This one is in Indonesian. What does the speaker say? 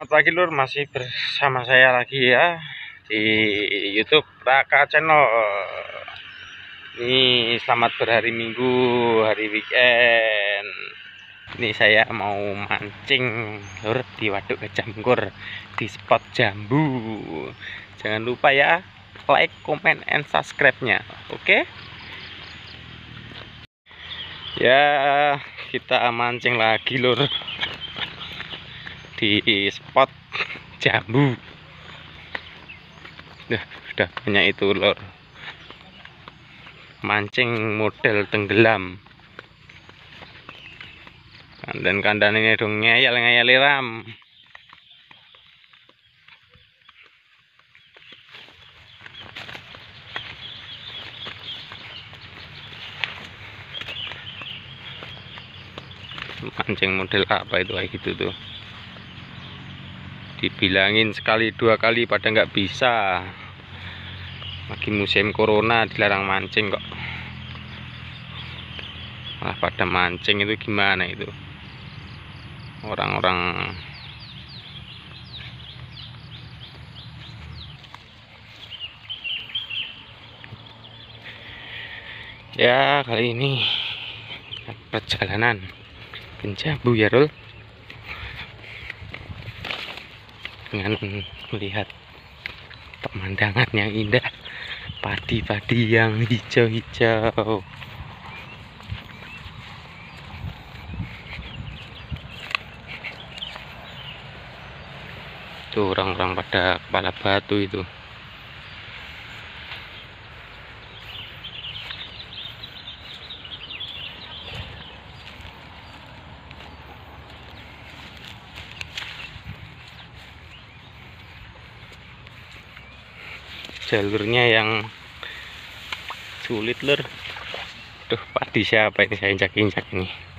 Selamat pagi Lur, masih bersama saya lagi ya di YouTube Raka Channel. Ini selamat berhari Minggu, hari weekend. Ini saya mau mancing Lur di Waduk Gajah Mungkur di spot Jambu. Jangan lupa ya, like, comment, and subscribe-nya. Oke? Ya, kita mancing lagi Lur di spot Jambu. Sudah banyak itu Lur, mancing model tenggelam, kandan ini dong ngeyel ram. Mancing model apa itu kayak gitu tuh, dibilangin sekali dua kali pada nggak bisa. Lagi musim corona dilarang mancing kok, malah pada mancing. Itu gimana itu orang-orang. Ya kali ini perjalanan Jambu ya Lur, dengan melihat pemandangan yang indah, padi-padi yang hijau-hijau. Tuh orang-orang pada kepala batu itu. Jalurnya yang sulit Lur. Aduh, padi siapa ini saya injak-injak ini.